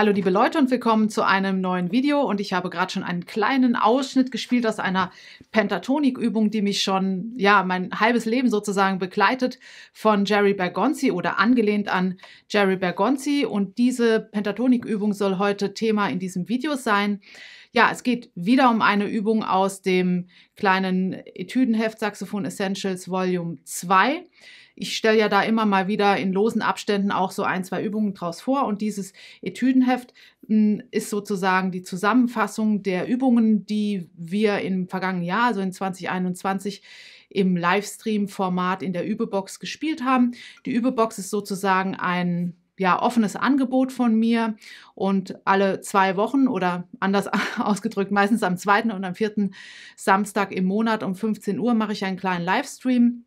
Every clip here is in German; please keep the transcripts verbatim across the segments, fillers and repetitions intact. Hallo liebe Leute und willkommen zu einem neuen Video, und ich habe gerade schon einen kleinen Ausschnitt gespielt aus einer Pentatonik-Übung, die mich schon ja mein halbes Leben sozusagen begleitet, von Jerry Bergonzi oder angelehnt an Jerry Bergonzi, und diese Pentatonik-Übung soll heute Thema in diesem Video sein. Ja, es geht wieder um eine Übung aus dem kleinen Etüdenheft Saxophone Essentials Volume zwei. Ich stelle ja da immer mal wieder in losen Abständen auch so ein, zwei Übungen draus vor, und dieses Etüdenheft mh, ist sozusagen die Zusammenfassung der Übungen, die wir im vergangenen Jahr, also in zwanzig einundzwanzig, im Livestream-Format in der Übebox gespielt haben. Die Übebox ist sozusagen ein ja, offenes Angebot von mir, und alle zwei Wochen oder anders ausgedrückt meistens am zweiten und am vierten Samstag im Monat um fünfzehn Uhr mache ich einen kleinen Livestream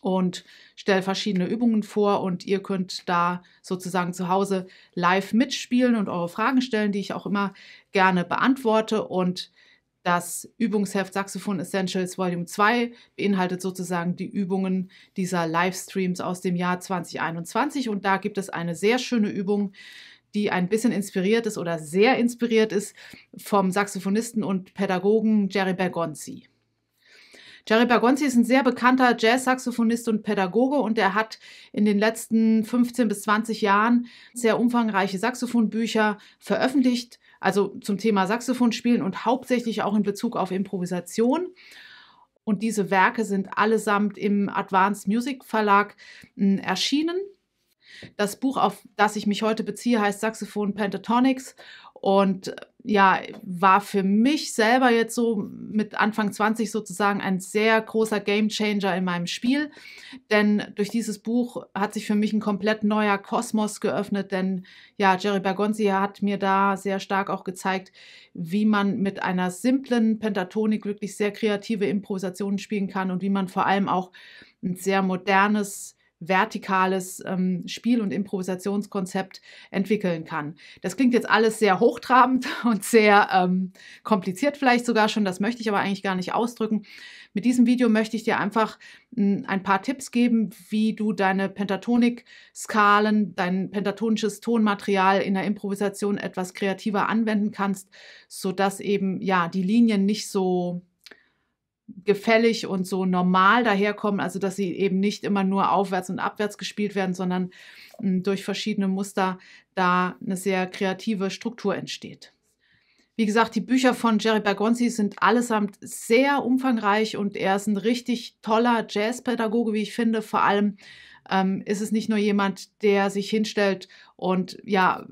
und stelle verschiedene Übungen vor, und ihr könnt da sozusagen zu Hause live mitspielen und eure Fragen stellen, die ich auch immer gerne beantworte. Und das Übungsheft Saxophone Essentials Volume zwei beinhaltet sozusagen die Übungen dieser Livestreams aus dem Jahr zwanzig einundzwanzig, und da gibt es eine sehr schöne Übung, die ein bisschen inspiriert ist oder sehr inspiriert ist vom Saxophonisten und Pädagogen Jerry Bergonzi. Jerry Bergonzi ist ein sehr bekannter Jazz-Saxophonist und Pädagoge, und er hat in den letzten fünfzehn bis zwanzig Jahren sehr umfangreiche Saxophonbücher veröffentlicht, also zum Thema Saxophonspielen und hauptsächlich auch in Bezug auf Improvisation. Und diese Werke sind allesamt im Advanced Music Verlag erschienen. Das Buch, auf das ich mich heute beziehe, heißt Saxophone Pentatonics, und ja, war für mich selber jetzt so mit Anfang zwanzig sozusagen ein sehr großer Gamechanger in meinem Spiel, denn durch dieses Buch hat sich für mich ein komplett neuer Kosmos geöffnet, denn ja, Jerry Bergonzi hat mir da sehr stark auch gezeigt, wie man mit einer simplen Pentatonik wirklich sehr kreative Improvisationen spielen kann und wie man vor allem auch ein sehr modernes, vertikales ähm, Spiel- und Improvisationskonzept entwickeln kann. Das klingt jetzt alles sehr hochtrabend und sehr ähm, kompliziert vielleicht sogar schon, das möchte ich aber eigentlich gar nicht ausdrücken. Mit diesem Video möchte ich dir einfach mh, ein paar Tipps geben, wie du deine Pentatonik-Skalen, dein pentatonisches Tonmaterial in der Improvisation etwas kreativer anwenden kannst, sodass eben ja die Linien nicht so gefällig und so normal daherkommen, also dass sie eben nicht immer nur aufwärts und abwärts gespielt werden, sondern mh, durch verschiedene Muster da eine sehr kreative Struktur entsteht. Wie gesagt, die Bücher von Jerry Bergonzi sind allesamt sehr umfangreich, und er ist ein richtig toller Jazzpädagoge, wie ich finde. Vor allem ähm, ist es nicht nur jemand, der sich hinstellt und ja,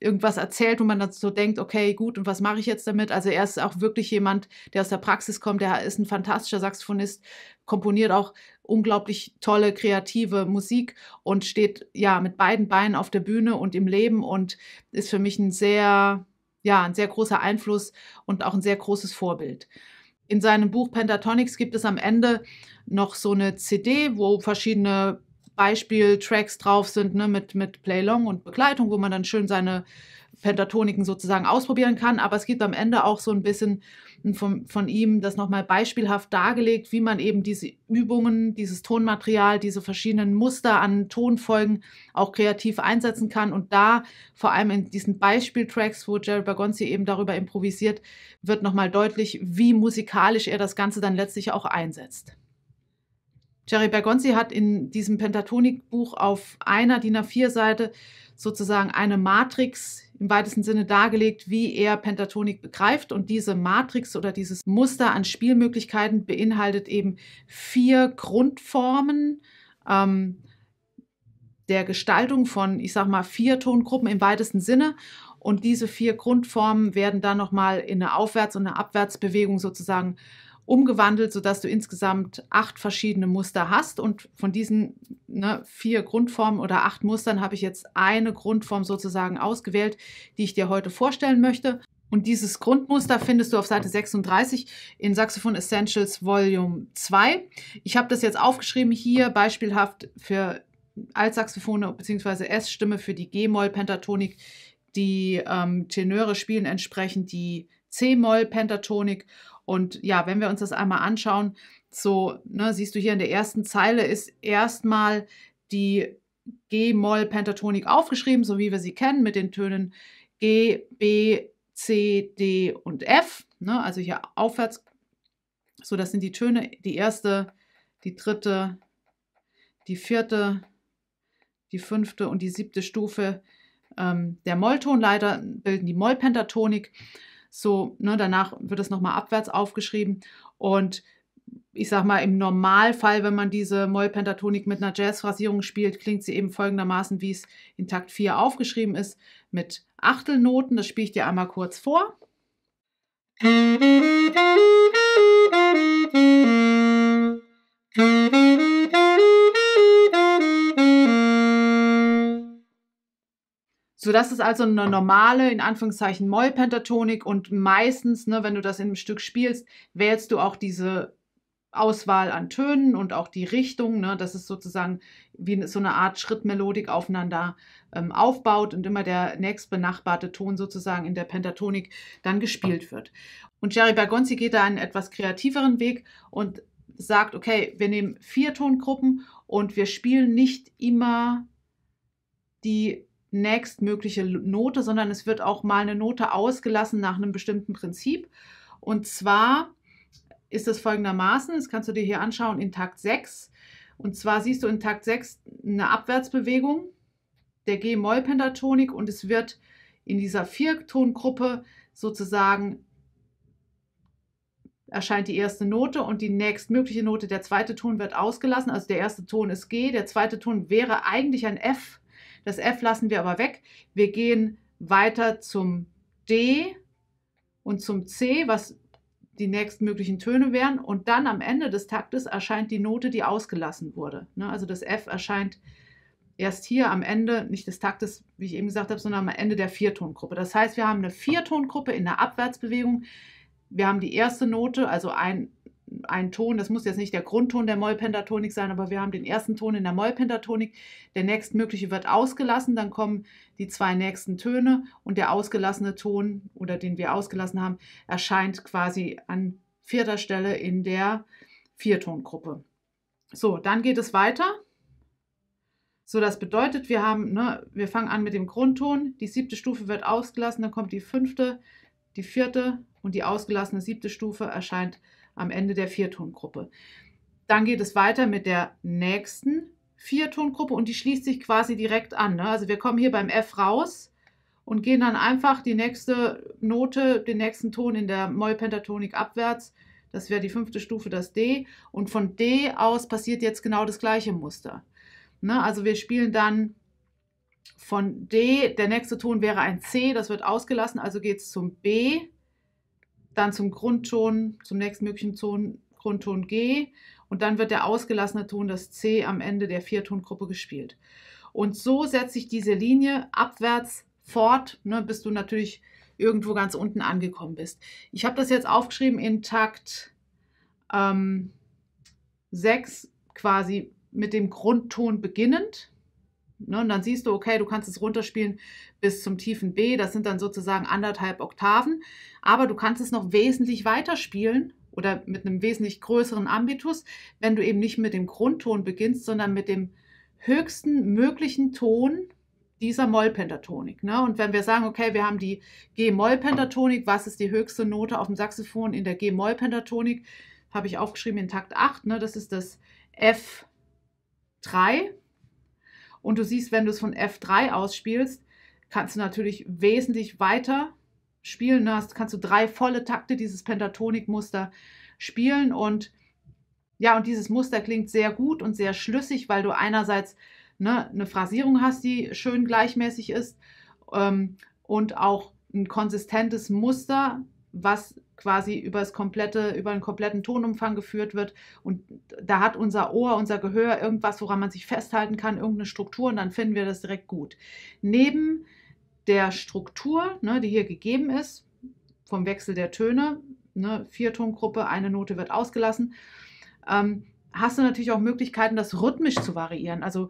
irgendwas erzählt, wo man dann so denkt, okay, gut, und was mache ich jetzt damit? Also er ist auch wirklich jemand, der aus der Praxis kommt, der ist ein fantastischer Saxophonist, komponiert auch unglaublich tolle, kreative Musik und steht ja mit beiden Beinen auf der Bühne und im Leben und ist für mich ein sehr, ja, ein sehr großer Einfluss und auch ein sehr großes Vorbild. In seinem Buch Pentatonics gibt es am Ende noch so eine C D, wo verschiedene Beispiel-Tracks drauf sind, ne, mit, mit Play-Long und Begleitung, wo man dann schön seine Pentatoniken sozusagen ausprobieren kann. Aber es gibt am Ende auch so ein bisschen von, von ihm das nochmal beispielhaft dargelegt, wie man eben diese Übungen, dieses Tonmaterial, diese verschiedenen Muster an Tonfolgen auch kreativ einsetzen kann. Und da, vor allem in diesen Beispieltracks, wo Jerry Bergonzi eben darüber improvisiert, wird nochmal deutlich, wie musikalisch er das Ganze dann letztlich auch einsetzt. Jerry Bergonzi hat in diesem Pentatonik-Buch auf einer D I N A vier Seite sozusagen eine Matrix im weitesten Sinne dargelegt, wie er Pentatonik begreift. Und diese Matrix oder dieses Muster an Spielmöglichkeiten beinhaltet eben vier Grundformen ähm, der Gestaltung von, ich sag mal, vier Tongruppen im weitesten Sinne. Und diese vier Grundformen werden dann nochmal in eine Aufwärts- und eine Abwärtsbewegung sozusagen umgewandelt, sodass du insgesamt acht verschiedene Muster hast, und von diesen ne, vier Grundformen oder acht Mustern habe ich jetzt eine Grundform sozusagen ausgewählt, die ich dir heute vorstellen möchte. Und dieses Grundmuster findest du auf Seite sechsunddreißig in Saxophone Essentials Volume zwei. Ich habe das jetzt aufgeschrieben hier beispielhaft für Altsaxophone bzw. S-Stimme für die G-Moll-Pentatonik, die ähm, Tenöre spielen entsprechend die C-Moll-Pentatonik. Und ja, wenn wir uns das einmal anschauen, so ne, siehst du hier in der ersten Zeile ist erstmal die G-Moll-Pentatonik aufgeschrieben, so wie wir sie kennen, mit den Tönen G, B, C, D und F, ne? Also hier aufwärts. So, das sind die Töne, die erste, die dritte, die vierte, die fünfte und die siebte Stufe ähm, der Mollton. Leider bilden die Mollpentatonik. So, ne, danach wird es nochmal abwärts aufgeschrieben. Und ich sag mal, im Normalfall, wenn man diese Mollpentatonik mit einer Jazzphrasierung spielt, klingt sie eben folgendermaßen, wie es in Takt vier aufgeschrieben ist, mit Achtelnoten. Das spiele ich dir einmal kurz vor. So, das ist also eine normale, in Anführungszeichen, Mollpentatonik, und meistens, ne, wenn du das in einem Stück spielst, wählst du auch diese Auswahl an Tönen und auch die Richtung, ne, dass es sozusagen wie so eine Art Schrittmelodik aufeinander ähm, aufbaut und immer der nächstbenachbarte Ton sozusagen in der Pentatonik dann gespielt wird. Und Jerry Bergonzi geht da einen etwas kreativeren Weg und sagt, okay, wir nehmen vier Tongruppen und wir spielen nicht immer die nächstmögliche Note, sondern es wird auch mal eine Note ausgelassen nach einem bestimmten Prinzip. Und zwar ist es folgendermaßen, das kannst du dir hier anschauen in Takt sechs. Und zwar siehst du in Takt sechs eine Abwärtsbewegung der G-Moll-Pentatonik und es wird in dieser Viertongruppe sozusagen erscheint die erste Note und die nächstmögliche Note, der zweite Ton, wird ausgelassen. Also der erste Ton ist G, der zweite Ton wäre eigentlich ein F. Das F lassen wir aber weg. Wir gehen weiter zum D und zum C, was die nächstmöglichen Töne wären. Und dann am Ende des Taktes erscheint die Note, die ausgelassen wurde. Also das F erscheint erst hier am Ende, nicht des Taktes, wie ich eben gesagt habe, sondern am Ende der Viertongruppe. Das heißt, wir haben eine Viertongruppe in der Abwärtsbewegung. Wir haben die erste Note, also ein, ein Ton, das muss jetzt nicht der Grundton der Mollpentatonik sein, aber wir haben den ersten Ton in der Mollpentatonik. Der nächstmögliche wird ausgelassen, dann kommen die zwei nächsten Töne und der ausgelassene Ton, oder den wir ausgelassen haben, erscheint quasi an vierter Stelle in der Viertongruppe. So, dann geht es weiter. So, das bedeutet, wir haben, ne, wir fangen an mit dem Grundton, die siebte Stufe wird ausgelassen, dann kommt die fünfte, die vierte und die ausgelassene siebte Stufe erscheint am Ende der Viertongruppe. Dann geht es weiter mit der nächsten Viertongruppe und die schließt sich quasi direkt an. Ne? Also wir kommen hier beim F raus und gehen dann einfach die nächste Note, den nächsten Ton in der Mollpentatonik abwärts. Das wäre die fünfte Stufe, das D. Und von D aus passiert jetzt genau das gleiche Muster. Ne? Also wir spielen dann von D, der nächste Ton wäre ein C, das wird ausgelassen, also geht es zum B, dann zum Grundton, zum nächstmöglichen Ton, Grundton G, und dann wird der ausgelassene Ton, das C, am Ende der Viertongruppe gespielt. Und so setzt sich diese Linie abwärts fort, ne, bis du natürlich irgendwo ganz unten angekommen bist. Ich habe das jetzt aufgeschrieben in Takt ähm, sechs, quasi mit dem Grundton beginnend. Ne, und dann siehst du, okay, du kannst es runterspielen bis zum tiefen B, das sind dann sozusagen anderthalb Oktaven, aber du kannst es noch wesentlich weiter spielen oder mit einem wesentlich größeren Ambitus, wenn du eben nicht mit dem Grundton beginnst, sondern mit dem höchsten möglichen Ton dieser Mollpentatonik. Ne? Und wenn wir sagen, okay, wir haben die G-Moll-Pentatonik, was ist die höchste Note auf dem Saxophon in der G-Moll-Pentatonik? Habe ich aufgeschrieben in Takt acht, ne? Das ist das F drei. Und du siehst, wenn du es von F drei ausspielst, kannst du natürlich wesentlich weiter spielen. Du hast, kannst du drei volle Takte dieses Pentatonikmuster spielen. Und ja, und dieses Muster klingt sehr gut und sehr schlüssig, weil du einerseits, ne, eine Phrasierung hast, die schön gleichmäßig ist, ähm, und auch ein konsistentes Muster, was quasi über das komplette, über einen kompletten Tonumfang geführt wird, und da hat unser Ohr, unser Gehör irgendwas, woran man sich festhalten kann, irgendeine Struktur, und dann finden wir das direkt gut. Neben der Struktur, ne, die hier gegeben ist, vom Wechsel der Töne, ne, Viertongruppe, eine Note wird ausgelassen, ähm, hast du natürlich auch Möglichkeiten, das rhythmisch zu variieren. Also,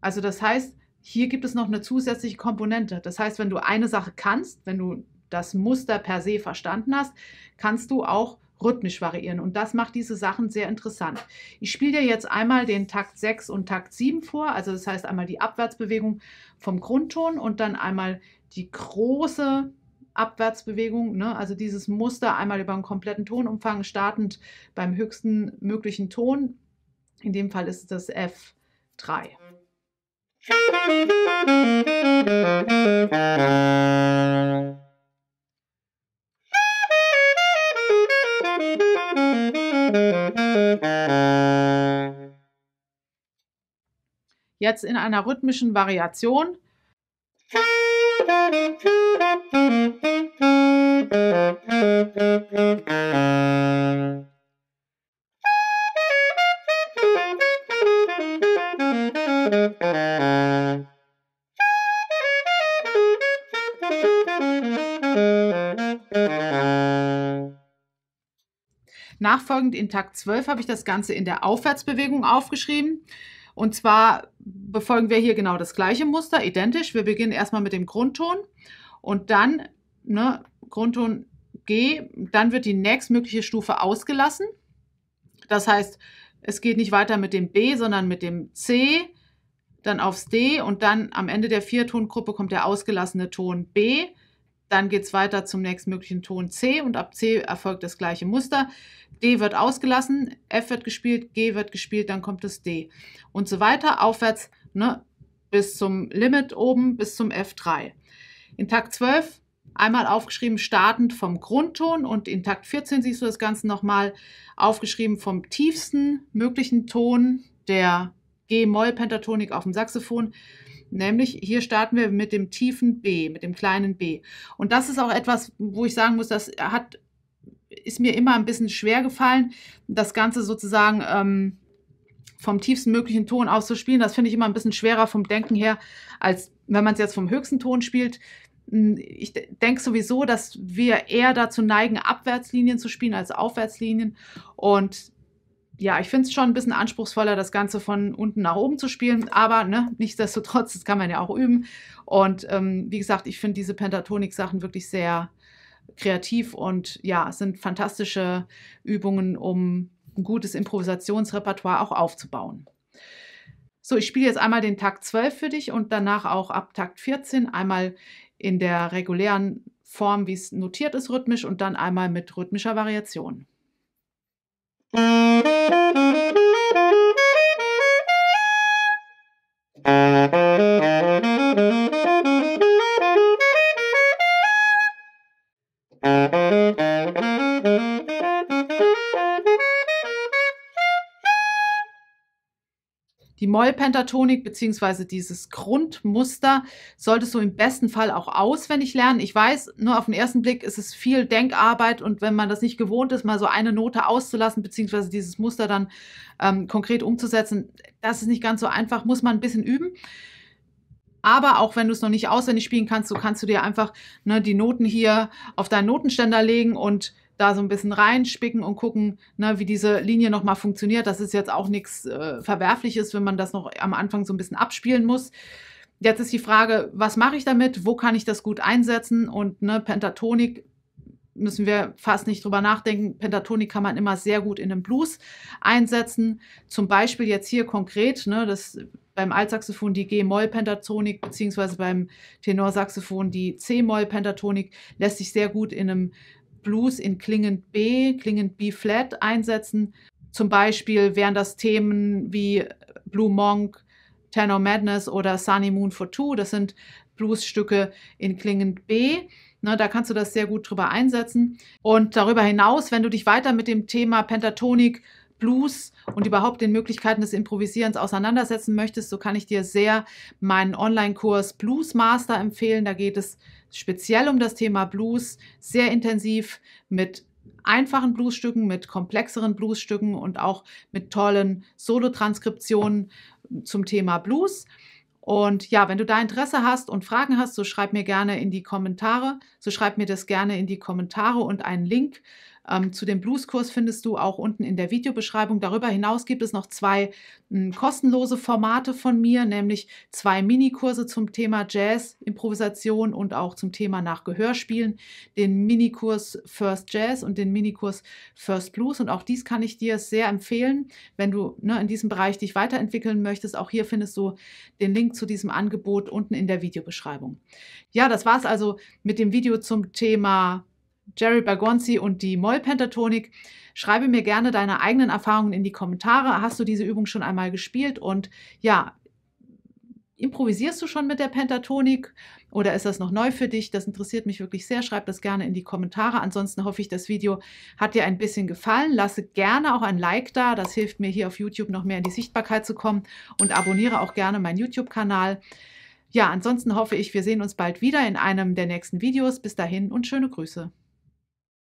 also das heißt, hier gibt es noch eine zusätzliche Komponente. Das heißt, wenn du eine Sache kannst, wenn du das Muster per se verstanden hast, kannst du auch rhythmisch variieren. Und das macht diese Sachen sehr interessant. Ich spiele dir jetzt einmal den Takt sechs und Takt sieben vor, also das heißt einmal die Abwärtsbewegung vom Grundton und dann einmal die große Abwärtsbewegung, ne? Also dieses Muster einmal über einen kompletten Tonumfang, startend beim höchsten möglichen Ton. In dem Fall ist das F drei. Jetzt in einer rhythmischen Variation. Nachfolgend in Takt zwölf habe ich das Ganze in der Aufwärtsbewegung aufgeschrieben. Und zwar befolgen wir hier genau das gleiche Muster, identisch. Wir beginnen erstmal mit dem Grundton und dann, ne, Grundton G, dann wird die nächstmögliche Stufe ausgelassen. Das heißt, es geht nicht weiter mit dem B, sondern mit dem C, dann aufs D und dann am Ende der Viertongruppe kommt der ausgelassene Ton B. Dann geht es weiter zum nächstmöglichen Ton C und ab C erfolgt das gleiche Muster. D wird ausgelassen, F wird gespielt, G wird gespielt, dann kommt das D. Und so weiter, aufwärts, ne, bis zum Limit oben, bis zum F drei. In Takt zwölf einmal aufgeschrieben, startend vom Grundton und in Takt vierzehn siehst du das Ganze nochmal aufgeschrieben vom tiefsten möglichen Ton der G-Moll-Pentatonik auf dem Saxophon. Nämlich hier starten wir mit dem tiefen B, mit dem kleinen B. Und das ist auch etwas, wo ich sagen muss, das hat, ist mir immer ein bisschen schwer gefallen, das Ganze sozusagen ähm, vom tiefsten möglichen Ton aus zu spielen. Das finde ich immer ein bisschen schwerer vom Denken her, als wenn man es jetzt vom höchsten Ton spielt. Ich denke sowieso, dass wir eher dazu neigen, Abwärtslinien zu spielen als Aufwärtslinien. Und ja, ich finde es schon ein bisschen anspruchsvoller, das Ganze von unten nach oben zu spielen, aber ne, nichtsdestotrotz, das kann man ja auch üben. Und ähm, wie gesagt, ich finde diese Pentatonik-Sachen wirklich sehr kreativ und ja, es sind fantastische Übungen, um ein gutes Improvisationsrepertoire auch aufzubauen. So, ich spiele jetzt einmal den Takt zwölf für dich und danach auch ab Takt vierzehn einmal in der regulären Form, wie es notiert ist, rhythmisch und dann einmal mit rhythmischer Variation. Die Moll-Pentatonik bzw. dieses Grundmuster solltest du im besten Fall auch auswendig lernen. Ich weiß, nur auf den ersten Blick ist es viel Denkarbeit und wenn man das nicht gewohnt ist, mal so eine Note auszulassen bzw. dieses Muster dann ähm, konkret umzusetzen, das ist nicht ganz so einfach, muss man ein bisschen üben. Aber auch wenn du es noch nicht auswendig spielen kannst, so kannst du dir einfach ne, die Noten hier auf deinen Notenständer legen und da so ein bisschen reinspicken und gucken, ne, wie diese Linie nochmal funktioniert. Das ist jetzt auch nichts äh, Verwerfliches, wenn man das noch am Anfang so ein bisschen abspielen muss. Jetzt ist die Frage, was mache ich damit? Wo kann ich das gut einsetzen? Und ne, Pentatonik müssen wir fast nicht drüber nachdenken. Pentatonik kann man immer sehr gut in einem Blues einsetzen. Zum Beispiel jetzt hier konkret, ne, das, beim Altsaxophon die G-Moll-Pentatonik beziehungsweise beim Tenorsaxophon die C-Moll-Pentatonik lässt sich sehr gut in einem Blues in klingend B, klingend B-Flat einsetzen. Zum Beispiel wären das Themen wie Blue Monk, Tenor Madness oder Sunny Moon for Two. Das sind Bluesstücke in klingend B. Ne, da kannst du das sehr gut drüber einsetzen. Und darüber hinaus, wenn du dich weiter mit dem Thema Pentatonik, Blues und überhaupt den Möglichkeiten des Improvisierens auseinandersetzen möchtest, so kann ich dir sehr meinen Online-Kurs Blues Master empfehlen. Da geht es speziell um das Thema Blues, sehr intensiv mit einfachen Bluesstücken, mit komplexeren Bluesstücken und auch mit tollen Solotranskriptionen zum Thema Blues. Und ja, wenn du da Interesse hast und Fragen hast, so schreib mir gerne in die Kommentare, so schreib mir das gerne in die Kommentare und einen Link ähm, zu dem Blueskurs findest du auch unten in der Videobeschreibung. Darüber hinaus gibt es noch zwei m, kostenlose Formate von mir, nämlich zwei Minikurse zum Thema Jazz, Improvisation und auch zum Thema nach Gehörspielen, den Minikurs First Jazz und den Minikurs First Blues. Und auch dies kann ich dir sehr empfehlen, wenn du ne, in diesem Bereich dich weiterentwickeln möchtest. Auch hier findest du den Link zu diesem Angebot unten in der Videobeschreibung. Ja, das war es also mit dem Video zum Thema Jerry Bergonzi und die Moll-Pentatonik. Schreibe mir gerne deine eigenen Erfahrungen in die Kommentare. Hast du diese Übung schon einmal gespielt? Und ja, improvisierst du schon mit der Pentatonik oder ist das noch neu für dich? Das interessiert mich wirklich sehr. Schreib das gerne in die Kommentare. Ansonsten hoffe ich, das Video hat dir ein bisschen gefallen. Lasse gerne auch ein Like da. Das hilft mir hier auf YouTube noch mehr in die Sichtbarkeit zu kommen, und abonniere auch gerne meinen YouTube-Kanal. Ja, ansonsten hoffe ich, wir sehen uns bald wieder in einem der nächsten Videos. Bis dahin und schöne Grüße.